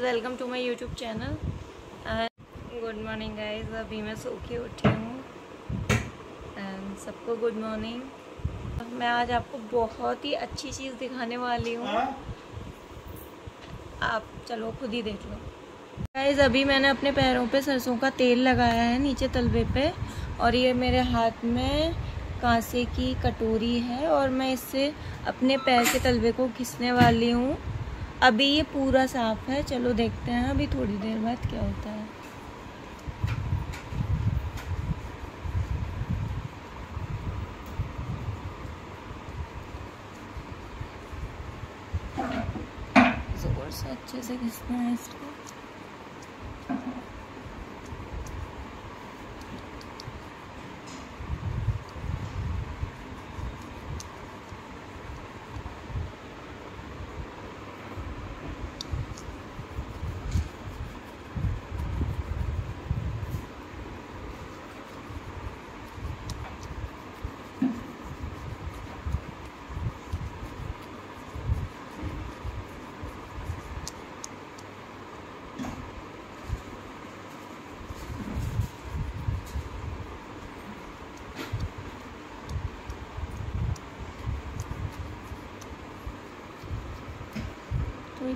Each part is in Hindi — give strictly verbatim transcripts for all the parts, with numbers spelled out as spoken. Guys, welcome to my YouTube channel. Good morning guys, अभी मैं सो के उठी हूँ एंड सबको गुड मॉर्निंग। मैं आज आपको बहुत ही अच्छी चीज़ दिखाने वाली हूँ, आप चलो खुद ही देख लो। गाइज़, अभी मैंने अपने पैरों पे सरसों का तेल लगाया है नीचे तलवे पे, और ये मेरे हाथ में कांसे की कटोरी है और मैं इससे अपने पैर के तलवे को घिसने वाली हूँ। अभी ये पूरा साफ है, चलो देखते हैं अभी थोड़ी देर बाद क्या होता है। जोर से अच्छे से घिसना है इसको।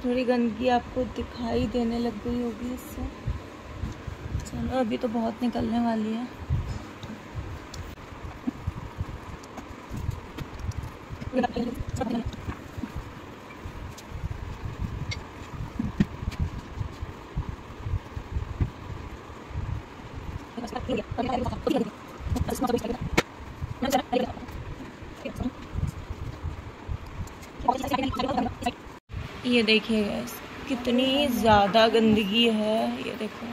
थोड़ी गंदगी आपको दिखाई देने लग गई होगी इससे। चलो अभी तो बहुत निकलने वाली है। ये देखिए गाइस, कितनी ज़्यादा गंदगी है, ये देखो।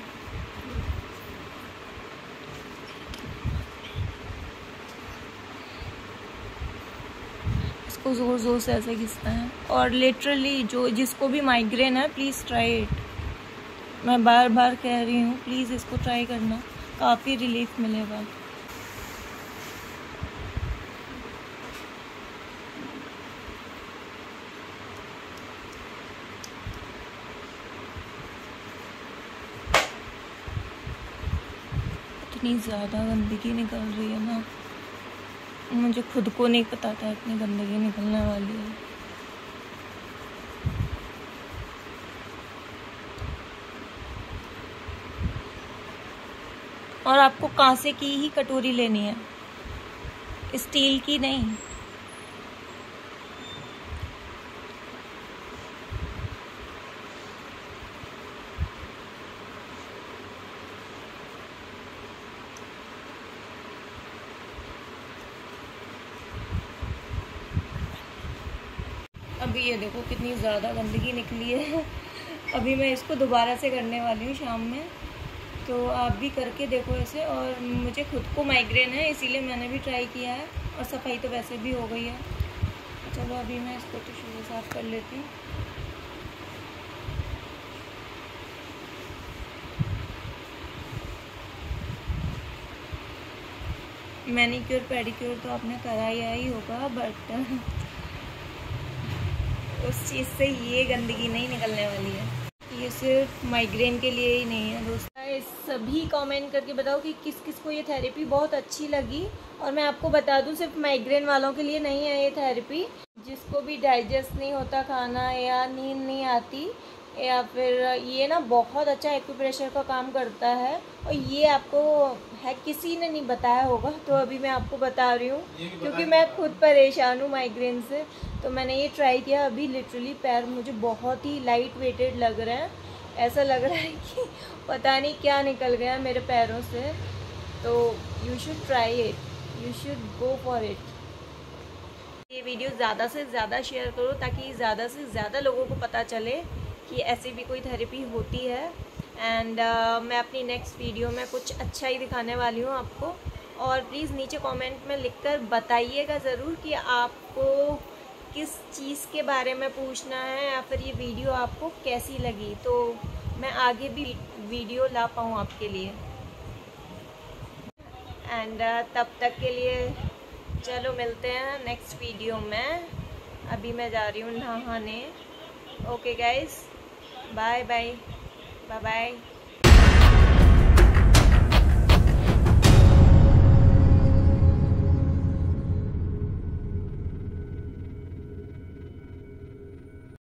इसको ज़ोर ज़ोर से ऐसे घिसना है। और लिटरली जो जिसको भी माइग्रेन है प्लीज़ ट्राई इट, मैं बार बार कह रही हूँ प्लीज़ इसको ट्राई करना, काफ़ी रिलीफ मिलेगा। इतनी ज़्यादा गंदगी निकल रही है ना, मुझे खुद को नहीं पता था इतनी गंदगी निकलने वाली है। और आपको कांसे की ही कटोरी लेनी है, स्टील की नहीं। अभी ये देखो कितनी ज़्यादा गंदगी निकली है। अभी मैं इसको दोबारा से करने वाली हूँ शाम में, तो आप भी करके देखो ऐसे। और मुझे खुद को माइग्रेन है इसीलिए मैंने भी ट्राई किया है, और सफाई तो वैसे भी हो गई है। चलो अभी मैं इसको टिश्यू से साफ़ कर लेती हूँ। मैनीक्योर पेडिक्योर तो आपने कराया ही होगा, बट उस चीज़ से ये गंदगी नहीं निकलने वाली है। ये सिर्फ माइग्रेन के लिए ही नहीं है दोस्तों। सभी कमेंट करके बताओ कि किस किस को ये थेरेपी बहुत अच्छी लगी। और मैं आपको बता दूं, सिर्फ माइग्रेन वालों के लिए नहीं है ये थेरेपी। जिसको भी डाइजेस्ट नहीं होता खाना, या नींद नहीं आती, या फिर ये ना बहुत अच्छा एक्यूप्रेशर का काम करता है। और ये आपको है, किसी ने नहीं बताया होगा, तो अभी मैं आपको बता रही हूँ क्योंकि मैं खुद परेशान हूँ माइग्रेन से। तो मैंने ये ट्राई किया, अभी लिटरली पैर मुझे बहुत ही लाइट वेटेड लग रहे हैं। ऐसा लग रहा है कि पता नहीं क्या निकल गया मेरे पैरों से। तो you should try it, you should go for it. ये वीडियो ज़्यादा से ज़्यादा शेयर करो ताकि ज़्यादा से ज़्यादा लोगों को पता चले कि ऐसी भी कोई थेरेपी होती है। एंड uh, मैं अपनी नेक्स्ट वीडियो में कुछ अच्छा ही दिखाने वाली हूँ आपको। और प्लीज़ नीचे कमेंट में लिखकर बताइएगा ज़रूर कि आपको किस चीज़ के बारे में पूछना है, या फिर ये वीडियो आपको कैसी लगी, तो मैं आगे भी वीडियो ला पाऊँ आपके लिए। एंड uh, तब तक के लिए चलो मिलते हैं नेक्स्ट वीडियो में। अभी मैं जा रही हूँ नहाने। Okay guys. Bye bye bye bye.